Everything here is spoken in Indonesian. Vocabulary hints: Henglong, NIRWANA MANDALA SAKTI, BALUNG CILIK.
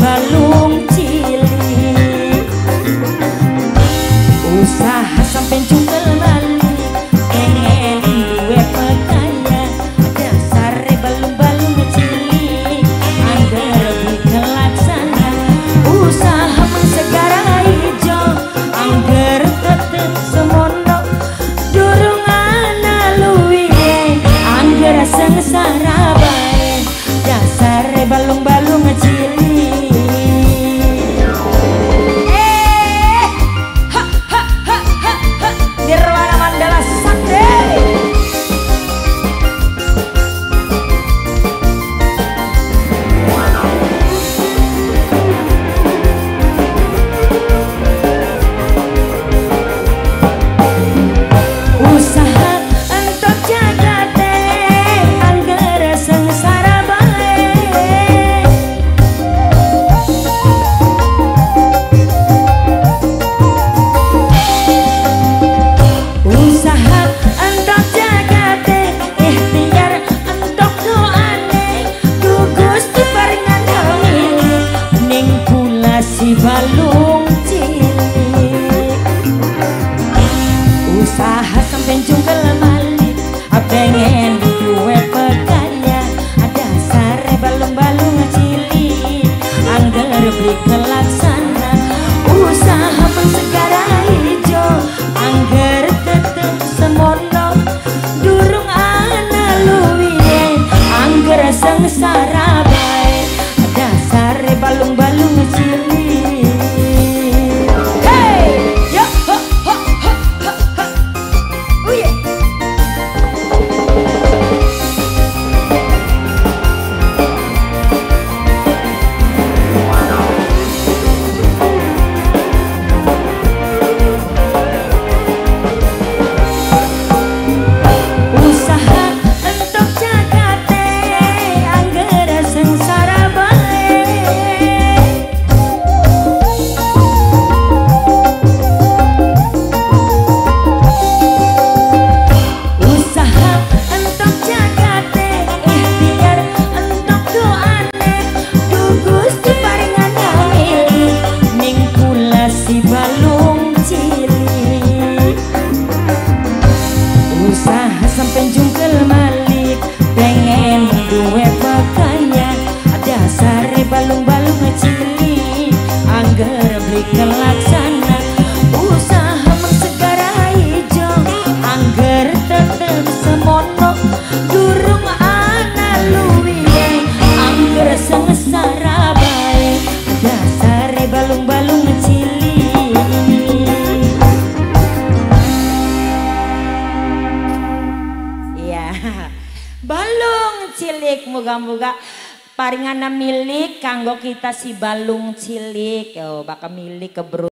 Balung cilik, hey, ha ha ha ha ha ha ha ha. Nirwana Mandala Sakti. Usaha untuk jaga teh, angger sengsara. Si balung cilik, usaha sampai jungkel balik, pengen duwe pekaya, dasar balung-balung cilik, angger dikelaksana. Usaha segara ijo, angger tetep semono, durung ana luwih, angger sengsara bae, dasar balung-balung cilik. Si balung cilik, usaha sampai jungkel balik, pengen duwe pekaya, dasar balung-balung cilik, angger beli kelaksana. Usaha segara ijo, angger tetep semono, durung ana luwih, angger sengsara bae, dasar balung-balung cilik. Kelaksana, usaha segara ijo, angger tetep semono, durung ana luwih, angger sengsara bae, dasar balung-balung cilik. Ya, balung cilik moga-moga paringana milik kanggo kita si balung cilik, yo bakal milik keberuntungan.